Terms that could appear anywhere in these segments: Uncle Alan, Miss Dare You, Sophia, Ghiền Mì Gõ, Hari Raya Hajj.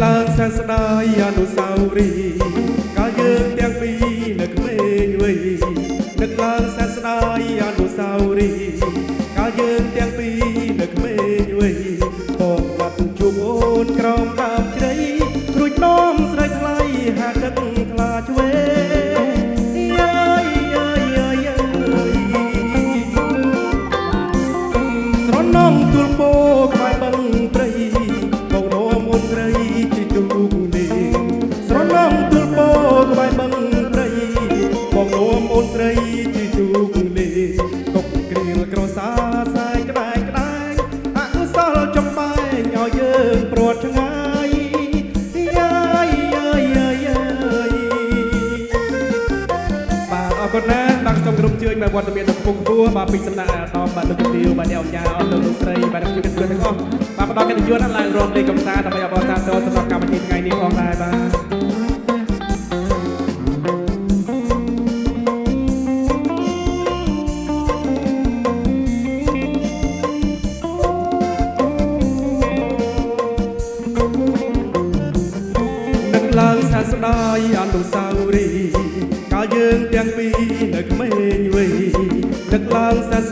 Love. trăng sợi anu sao ri cá dương tiếng pi nực lên vui nực lan trăng sợi anu sao ri cá dương tiếng pi nực lên vui bọt bọt chụp ôn còng đạp chơi ruột nón sợi lay hạt đất là chuối. Mà quan tâm đến tập phong phú và bình dân là to và được tiêu và đèo nhà ở đường xây và đặc biệt được người không và bắt đầu cái điều đó là rồi đi cầm xa và bây giờ bỏ ra rồi tập cả một ngày đi con lại và nâng lên xa xôi đời anh đủ sao đi cá dương tiếng pi nực mây nực lan xa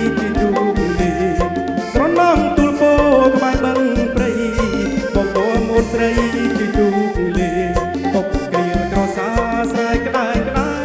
chỉ chụp đi sốn nón tuột bồ bay băng bay bóng đom bóng say. Hãy subscribe cho kênh Ghiền Mì Gõ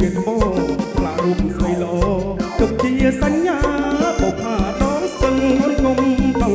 để không bỏ lỡ những video hấp dẫn.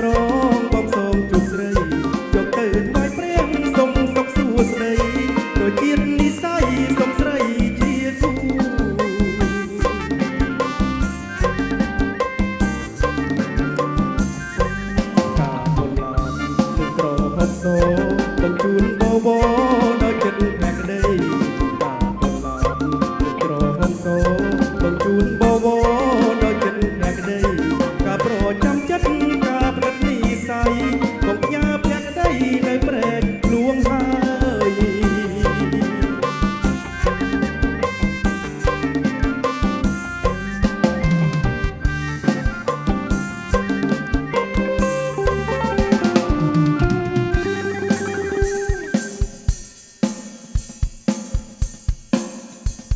Castro.